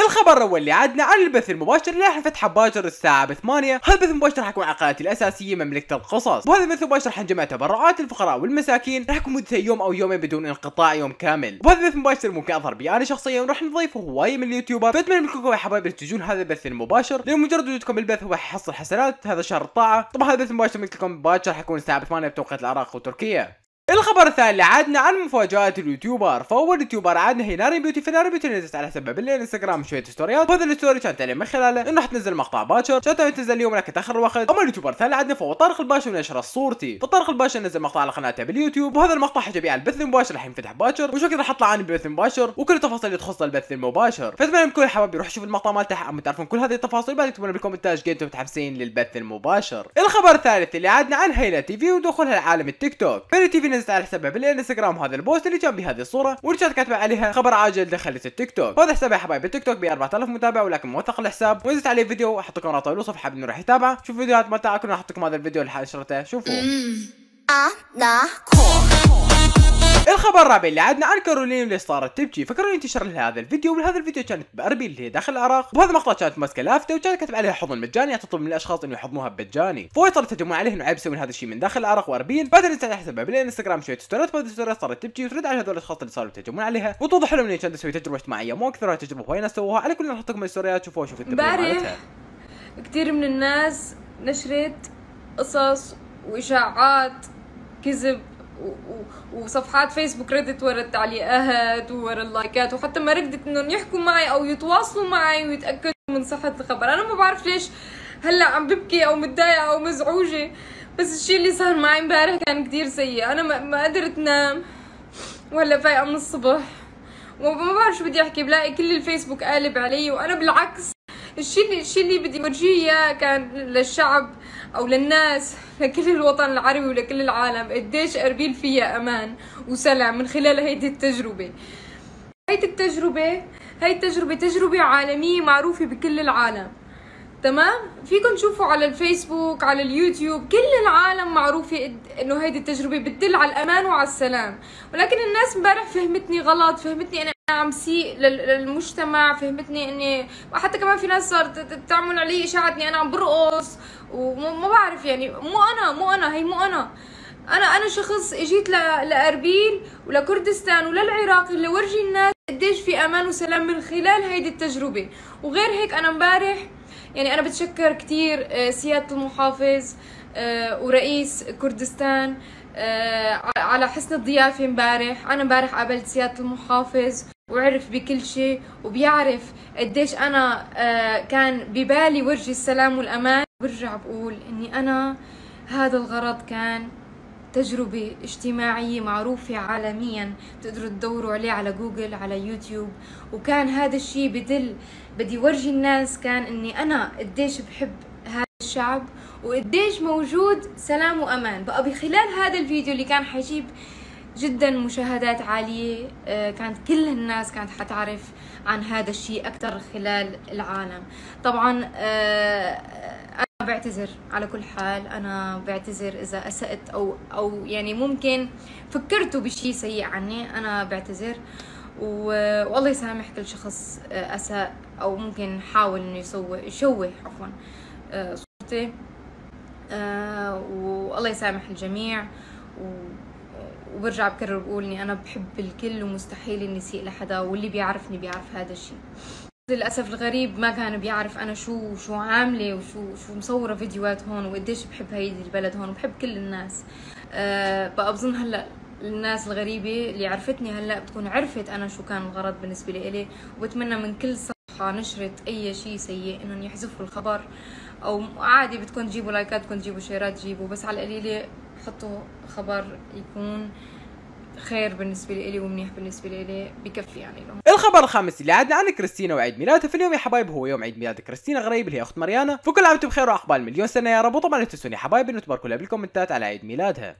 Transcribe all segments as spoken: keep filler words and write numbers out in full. الخبر الاول اللي عدنا عن البث المباشر اللي راح نفتحه باكر الساعه ب ثمانية. هذا البث المباشر راح يكون على قناتي الاساسيه مملكه القصص، وهذا البث المباشر راح نجمع تبرعات الفقراء والمساكين، راح يكون مدته يوم او يومين بدون انقطاع، يوم كامل. وهذا البث المباشر ممكن اظهر بيه انا شخصيا، وراح نضيف هوايه من اليوتيوبر. فاتمنى منكم يا حبايبي تجون هذا البث المباشر، لان مجرد وجودكم بالبث هو راح يحصل حسنات هذا شهر الطاعه. طبعا هذا البث المباشر مثل لكم باكر راح يكون الساعه ب ثمانية بتوقيت العراق وتركيا. الخبر الثاني اللي عادنا عن مفاجآت اليوتيوبر، فاول يوتيوبر عادنا هي نارين بيوتي. فنارين بيوتي نزلت على سبب بالليل انستغرام شويه ستوريات، وهذا الستوري كانت عليه من خلاله انه راح تنزل مقطع باكر، كانت تنزل اليوم لكن تاخر الوقت. اما اليوتيوبر الثاني عادنا فهو طارق الباشا ونشر صورتي، فطارق الباشا نزل مقطع على قناته باليوتيوب، وهذا المقطع حجبي على البث المباشر راح ينفتح باكر، وشكله راح اطلع انا بالبث المباشر وكل التفاصيل اللي تخص البث المباشر. فاتمنى منكم يا حبايبي يروح يشوف المقطع مالته، اما تعرفون كل هذه التفاصيل بعد تكتبوا لنا بالكومنتات قد انتم متحمسين للبث المباشر. الخبر الثالث اللي عادنا عن هيلا تي في ودخولها لعالم التيك توك. هيلا تي في نزلت على حسابها بالانستغرام هذا البوست اللي كان بهذه الصوره، واللي كانت كاتبه عليها خبر عاجل دخلت التيك توك. وهذا حسابها يا حبايبي التيك توك ب أربعة آلاف متابع، ولكن موثق الحساب ونزلت عليه فيديو، احط لكم رابط الوصف حاب انه راح يتابعه، شوف فيديوهات متاعك كنا احط لكم هذا الفيديو اللي حنشرته شوفوه. الخبر الرابع اللي عدنا عن اركرولين اللي صارت تبكي. فكرولين انتشر لها هذا الفيديو، وهذا الفيديو كانت باربيل اللي هي داخل العراق، وهذا المقطع كانت ماسكه لافته وكانت كاتب عليها حضن مجاني، تطلب من الاشخاص انه يحضنوها بمجاني. فوصلت تجمع عليه انه عيب يسوون هذا الشيء من داخل العراق واربيل. بعدين نزلت على حسابها بالانستغرام شويه ستوريات، وهذه الستوريات صارت تبكي وترد على هذول الاشخاص اللي صاروا يتجمعون عليها، وتوضح لهم انها كانت تسوي تجربه اجتماعيه مو اكثر، تجربه هواي ناس سووها. على كل نحط لكم الستوريات شوفوها شوفوا التجربه. كثير من الناس نشرت قصص واشاعات كذب وصفحات فيسبوك ردت ورا التعليقات ورا اللايكات، وحتى ما ردت انهم يحكوا معي او يتواصلوا معي ويتاكدوا من صحه الخبر. انا ما بعرف ليش هلا عم ببكي او متضايقه او مزعوجه، بس الشيء اللي صار معي امبارح كان كثير سيء. انا ما قدرت نام وهلا فايقه من الصبح وما بعرف شو بدي احكي، بلاقي كل الفيسبوك قالب علي. وانا بالعكس الشيء اللي الشيء اللي بدي اورجيه اياه كان للشعب او للناس، لكل الوطن العربي ولكل العالم، قديش اربيل فيها امان وسلام من خلال هيدي التجربه. هيدي التجربه هي التجربه تجربه عالميه معروفه بكل العالم، تمام؟ فيكم تشوفوا على الفيسبوك على اليوتيوب، كل العالم معروفه انه هيدي التجربه بتدل على الامان وعلى السلام. ولكن الناس امبارح فهمتني غلط، فهمتني انا عم سيء للمجتمع، فهمتني اني حتى كمان في ناس صارت تعمل علي اشاعه اني انا عم برقص وما بعرف، يعني مو انا مو انا هي مو انا انا انا شخص اجيت لاربيل ولكردستان وللعراق اللي ورجي الناس قديش في امان وسلام من خلال هيدي التجربه. وغير هيك انا امبارح يعني انا بتشكر كثير سياده المحافظ ورئيس كردستان على حسن الضيافه امبارح. انا امبارح قابلت سياده المحافظ وعرف بكل شيء وبيعرف قديش انا كان ببالي ورجي السلام والامان. برجع بقول اني انا هذا الغرض كان تجربة اجتماعية معروفة عالميا، بتقدروا تدوروا عليه على جوجل على يوتيوب. وكان هذا الشيء بدل بدي ورجي الناس كان اني انا قديش بحب هذا الشعب وقديش موجود سلام وامان. بقى بخلال هذا الفيديو اللي كان حيجيب جدا مشاهدات عالية، كانت كل الناس كانت حتعرف عن هذا الشيء اكثر خلال العالم. طبعا انا بعتذر على كل حال، انا بعتذر اذا اسأت او او يعني ممكن فكرتوا بشيء سيء عني، انا بعتذر والله يسامح كل شخص اساء او ممكن حاول انه يسوي يشوه عفوا صورتي، والله يسامح الجميع. وبرجع بكرر بقول اني انا بحب الكل ومستحيل اني اسيء لحدا، واللي بيعرفني بيعرف هذا الشيء. للاسف الغريب ما كان بيعرف انا شو شو عامله وشو شو مصوره فيديوهات هون وقديش بحب هيدي البلد هون وبحب كل الناس. أه بقى بظن هلا الناس الغريبه اللي عرفتني هلا بتكون عرفت انا شو كان الغرض بالنسبه لإلي. وبتمنى من كل صفحه نشرت اي شيء سيء انهم يحذفوا الخبر، او عادي بدكم تجيبوا لايكات بدكم تجيبوا شيرات تجيبوا، بس على القليله حطوا خبر يكون خير بالنسبه لي ومنيح بالنسبه لي، بكفي يعني لهم. الخبر الخامس اللي عادنا عن كريستينا وعيد ميلادها. فاليوم يا حبايب هو يوم عيد ميلاد كريستينا غريب اللي هي اخت مريانا، فكل عام بخير وعقبال مليون سنه يا رب. وطبعا لا تنسون يا حبايب انه تباركوا لها بالكومنتات على عيد ميلادها.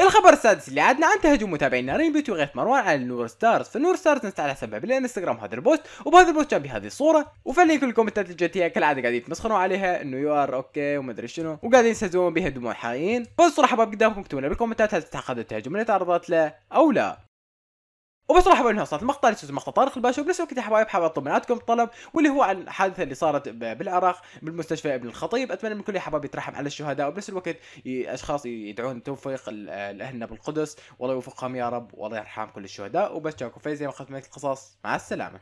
الخبر السادس اللي عدنا عن تهجم متابعين نارين بيوتي وغيث مروان على نور ستارز. فنور ستارز نزلت على حسابها بالانستغرام هذا البوست، وبهذا البوست كان بهذه الصوره، وفعليا كل الكومنتات اللي جتيها كالعاده قاعدين يتمسخروا عليها انه يو ار اوكي وما ادري شنو، وقاعدين يستهزئون بها دموع حقيقيين. فالصوره حباب قدامكم اكتبوا لنا بالكومنتات هل تستحق هذا التهجم اللي تعرضت له او لا. وبس راح اقول لكم صارت المقطع اللي اسمه مقطع طارق الباشا. وبنفس الوقت يا حبايب حابب اطلب منكم طلب واللي هو عن الحادثه اللي صارت بالعراق بالمستشفى ابن الخطيب. اتمنى من كل يا حبايب يترحم على الشهداء وبنفس الوقت اشخاص يدعون توفيق لاهلنا بالقدس، والله يوفقهم يا رب والله يرحم كل الشهداء. وبس جاكم في زي ما قلت مملكة القصص، مع السلامه.